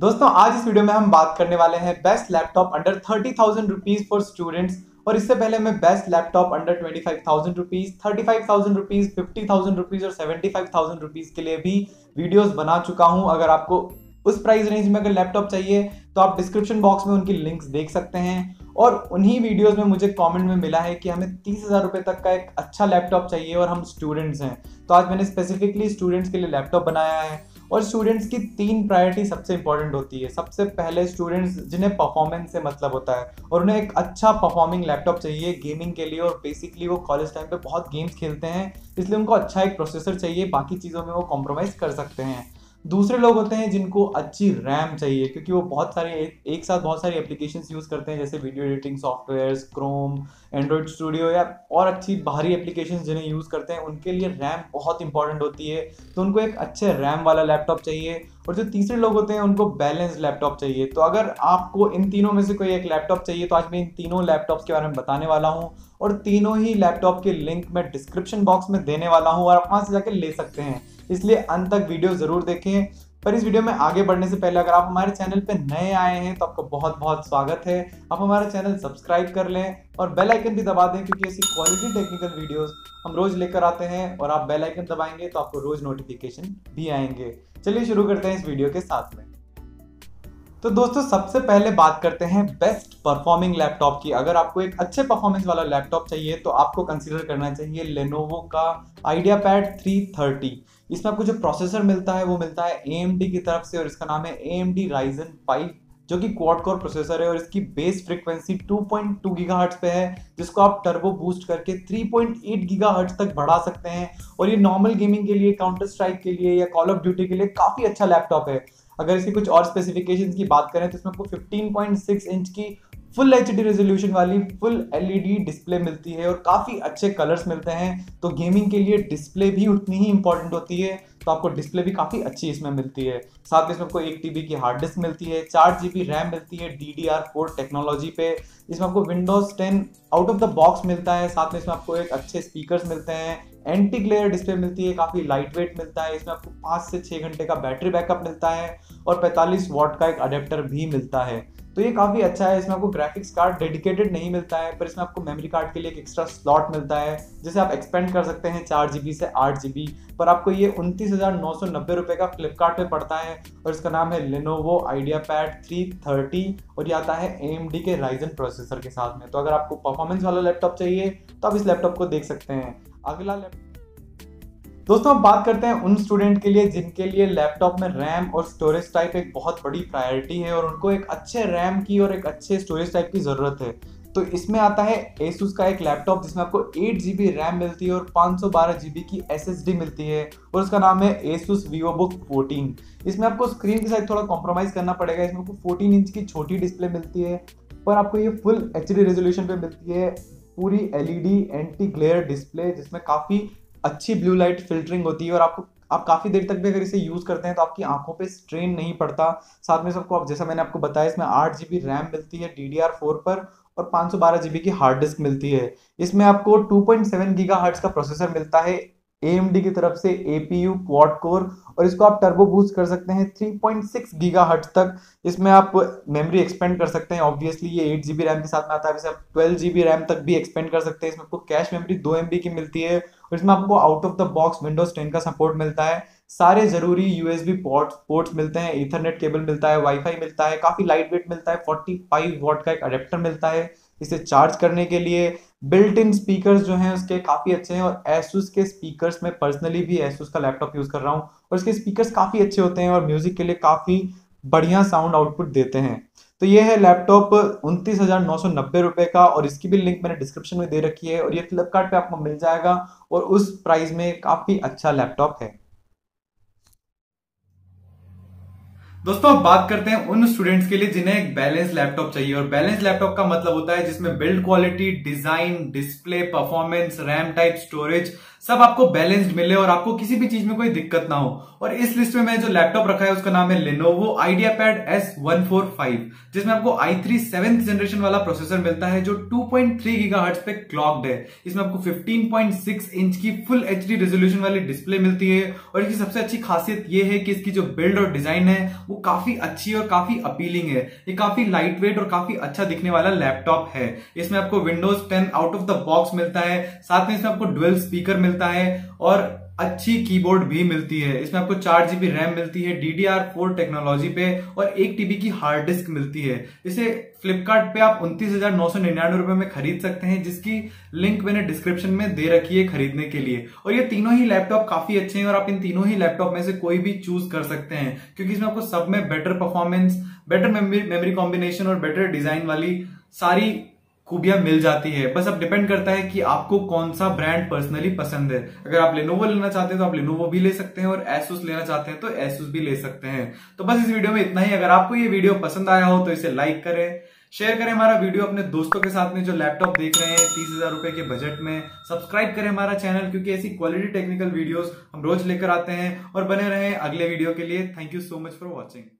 दोस्तों आज इस वीडियो में हम बात करने वाले हैं best laptop under 30,000 rupees for students. और इससे पहले मैं best laptop under 25,000 rupees, 35,000 rupees, 50,000 rupees और 75,000 रुपीज़ के लिए भी वीडियोस बना चुका हूं। अगर आपको उस प्राइस रेंज में अगर लैपटॉप चाहिए तो आप डिस्क्रिप्शन बॉक्स में उनकी लिंक्स देख सकते हैं। और उन्हीं वीडियोस में मुझे कमेंट में मिला है कि हमें 30,000 रुपये तक का एक अच्छा लैपटॉप चाहिए और हम स्टूडेंट्स हैं, तो आज मैंने स्पेसिफिकली स्टूडेंट्स के लिए लैपटॉप बनाया है। और स्टूडेंट्स की तीन प्रायोरिटी सबसे इंपॉर्टेंट होती है। सबसे पहले स्टूडेंट्स जिन्हें परफॉर्मेंस से मतलब होता है और उन्हें एक अच्छा परफॉर्मिंग लैपटॉप चाहिए गेमिंग के लिए, और बेसिकली वो कॉलेज टाइम पे बहुत गेम्स खेलते हैं, इसलिए उनको अच्छा एक प्रोसेसर चाहिए, बाकी चीज़ों में वो कॉम्प्रोमाइज़ कर सकते हैं। दूसरे लोग होते हैं जिनको अच्छी रैम चाहिए, क्योंकि वो बहुत सारे एक साथ बहुत सारी एप्लीकेशंस यूज़ करते हैं, जैसे video editing softwares, Chrome, Android studio या और अच्छी बाहरी एप्लीकेशंस जिन्हें यूज़ करते हैं, उनके लिए रैम बहुत इंपॉर्टेंट होती है, तो उनको एक अच्छे रैम वाला लैपटॉप चाहिए। और जो तीसरे लोग होते हैं उनको बैलेंस लैपटॉप चाहिए। तो अगर आपको इन तीनों में से कोई एक लैपटॉप चाहिए तो आज मैं इन तीनों लैपटॉप्स के बारे में बताने वाला हूँ, और तीनों ही लैपटॉप के लिंक मैं डिस्क्रिप्शन बॉक्स में देने वाला हूँ और आप वहाँ से जाकर ले सकते हैं, इसलिए अंत तक वीडियो ज़रूर देखें। पर इस वीडियो में आगे बढ़ने से पहले अगर आप हमारे चैनल पर नए आए हैं तो आपको बहुत बहुत स्वागत है। आप हमारा चैनल सब्सक्राइब कर लें और बेल आइकन भी दबा दें, क्योंकि ऐसी क्वालिटी टेक्निकल वीडियोस हम रोज़ लेकर आते हैं और आप बेल आइकन दबाएंगे तो आपको रोज़ नोटिफिकेशन भी आएंगे। चलिए शुरू करते हैं इस वीडियो के साथ में। तो दोस्तों सबसे पहले बात करते हैं बेस्ट परफॉर्मिंग लैपटॉप की। अगर आपको एक अच्छे परफॉर्मेंस वाला लैपटॉप चाहिए तो आपको कंसीडर करना चाहिए लेनोवो का आइडियापैड 330। इसमें आपको जो प्रोसेसर मिलता है वो मिलता है AMD की तरफ से, और इसका नाम है AMD Ryzen 5, जो कि क्वाड कोर प्रोसेसर है और इसकी बेस फ्रिक्वेंसी 2.2 गीगाहर्ट्ज़ पे है, जिसको आप टर्बो बूस्ट करके 3.8 गीगाहर्ट्ज़ तक बढ़ा सकते हैं। और ये नॉर्मल गेमिंग के लिए, काउंटर स्ट्राइक के लिए या कॉल ऑफ ड्यूटी के लिए काफ़ी अच्छा लैपटॉप है। अगर इसकी कुछ और स्पेसिफिकेशंस की बात करें तो इसमें आपको 15.6 इंच की फुल HD रेजोल्यूशन वाली फुल LED डिस्प्ले मिलती है और काफ़ी अच्छे कलर्स मिलते हैं, तो गेमिंग के लिए डिस्प्ले भी उतनी ही इंपॉर्टेंट होती है, तो आपको डिस्प्ले भी काफ़ी अच्छी इसमें मिलती है। साथ में इसमें आपको 1 TB की हार्ड डिस्क मिलती है, 4 GB रैम मिलती है DDR4 टेक्नोलॉजी पे, इसमें आपको Windows 10 out of the box मिलता है। साथ में इसमें आपको एक अच्छे स्पीकर्स मिलते हैं, एंटी ग्लेयर डिस्प्ले मिलती है, काफ़ी लाइट वेट मिलता है, इसमें आपको 5 से 6 घंटे का बैटरी बैकअप मिलता है और 45 वाट का एक अडेप्टर भी मिलता है, तो ये काफ़ी अच्छा है। इसमें आपको ग्राफिक्स कार्ड डेडिकेटेड नहीं मिलता है, पर इसमें आपको मेमोरी कार्ड के लिए एक एक्स्ट्रा स्लॉट मिलता है, जिसे आप एक्सपेंड कर सकते हैं 4 GB से 8 GB, पर आपको ये 29,990 रुपये का फ्लिपकार्ट पे पड़ता है। और इसका नाम है लेनोवो आइडियापैड 330 और ये आता है AMD के राइजन प्रोसेसर के साथ में। तो अगर आपको परफॉर्मेंस वाला लैपटॉप चाहिए तो आप इस लैपटॉप को देख सकते हैं। अगला लैपटॉप दोस्तों अब बात करते हैं उन स्टूडेंट के लिए जिनके लिए लैपटॉप में रैम और स्टोरेज टाइप एक बहुत बड़ी प्रायोरिटी है और उनको एक अच्छे रैम की और एक अच्छे स्टोरेज टाइप की ज़रूरत है। तो इसमें आता है Asus का एक लैपटॉप जिसमें आपको 8 GB रैम मिलती है और 512 GB की SSD मिलती है, और उसका नाम है Asus Vivobook 14। इसमें आपको स्क्रीन के साथ थोड़ा कॉम्प्रोमाइज़ करना पड़ेगा, इसमें आपको 14 इंच की छोटी डिस्प्ले मिलती है, पर आपको ये फुल HD रेजोल्यूशन पर मिलती है, पूरी LED एंटी ग्लेयर डिस्प्ले जिसमें काफ़ी अच्छी ब्लू लाइट फिल्टरिंग होती है, और आपको आप काफ़ी देर तक भी अगर इसे यूज़ करते हैं तो आपकी आंखों पे स्ट्रेन नहीं पड़ता। साथ में सबको आप जैसा मैंने आपको बताया इसमें 8 GB रैम मिलती है DDR4 पर और 512 GB की हार्ड डिस्क मिलती है। इसमें आपको 2.7 गीगाहर्ट्ज़ का प्रोसेसर मिलता है AMD की तरफ से, APU क्वाड कोर, और इसको आप टर्बो बूस्ट कर सकते हैं 3.6 गीगाहर्ट्ज़ तक। इसमें आप मेमोरी एक्सपेंड कर सकते हैं, ऑब्वियसली ये 8 GB रैम के साथ में आता है, वैसे आप 12 GB रैम तक भी एक्सपेंड कर सकते हैं। इसमें आपको कैश मेमोरी 2 MB की मिलती है और इसमें आपको out of the box Windows 10 का सपोर्ट मिलता है, सारे ज़रूरी USB पोर्ट्स मिलते हैं, ईथरनेट केबल मिलता है, वाईफाई मिलता है, काफ़ी लाइट वेट मिलता है, 45 वाट का एक अडेप्टर मिलता है इसे चार्ज करने के लिए, बिल्ट इन स्पीकर्स जो हैं उसके काफ़ी अच्छे हैं, और Asus के स्पीकर्स में पर्सनली भी Asus का लैपटॉप यूज़ कर रहा हूँ और इसके स्पीकर्स काफ़ी अच्छे होते हैं और म्यूज़िक के लिए काफ़ी बढ़िया साउंड आउटपुट देते हैं। तो ये है लैपटॉप 29,990 रुपये का, और इसकी भी लिंक मैंने डिस्क्रिप्शन में दे रखी है और ये फ्लिपकार्ट पे आपको मिल जाएगा और उस प्राइस में काफ़ी अच्छा लैपटॉप है। दोस्तों अब बात करते हैं उन स्टूडेंट्स के लिए जिन्हें एक बैलेंस लैपटॉप चाहिए, और बैलेंस लैपटॉप का मतलब होता है जिसमें build quality, design, display, performance, RAM type, storage सब आपको बैलेंस्ड मिले और आपको किसी भी चीज में कोई दिक्कत ना हो। और इस लिस्ट में मैंने जो लैपटॉप रखा है उसका नाम है Lenovo Ideapad s145, जिसमें आपको i3 7th जनरेशन वाला प्रोसेसर मिलता है जो 2.3 गीगाहर्ट्ज पे क्लॉक्ड है। इसमें आपको 15.6 इंच की फुल एचडी रेजोल्यूशन वाली डिस्प्ले मिलती है और इसकी सबसे अच्छी खासियत यह है कि इसकी जो बिल्ड और डिजाइन है वो काफी अच्छी और काफी अपीलिंग है। ये काफी लाइट वेट और काफी अच्छा दिखने वाला लैपटॉप है। इसमें आपको Windows 10 out of the box मिलता है, साथ में इसमें आपको डुअल स्पीकर मिलता है और अच्छी कीबोर्ड भी मिलती है। इसमें आपको 4 GB रैम मिलती है DDR4 टेक्नोलॉजी पे और 1 TB की हार्ड डिस्क मिलती है। इसे फ्लिपकार्ट पे आप 29,999 रुपए में खरीद सकते हैं, जिसकी लिंक मैंने डिस्क्रिप्शन में दे रखी है खरीदने के लिए। और ये तीनों ही लैपटॉप काफी अच्छे हैं और आप इन तीनों ही लैपटॉप में से कोई भी चूज कर सकते हैं, क्योंकि इसमें आपको सब में better performance, better memory combination और बेटर डिजाइन वाली सारी खूबियां मिल जाती है। बस अब डिपेंड करता है कि आपको कौन सा ब्रांड पर्सनली पसंद है। अगर आप Lenovo लेना चाहते हैं तो आप Lenovo भी ले सकते हैं और Asus लेना चाहते हैं तो Asus भी ले सकते हैं। तो बस इस वीडियो में इतना ही। अगर आपको ये वीडियो पसंद आया हो तो इसे लाइक करें, शेयर करें हमारा वीडियो अपने दोस्तों के साथ में जो लैपटॉप देख रहे हैं 30,000 रुपए के बजट में। सब्सक्राइब करें हमारा चैनल, क्योंकि ऐसी क्वालिटी टेक्निकल वीडियोज हम रोज लेकर आते हैं। और बने रहें अगले वीडियो के लिए। Thank you so much for watching.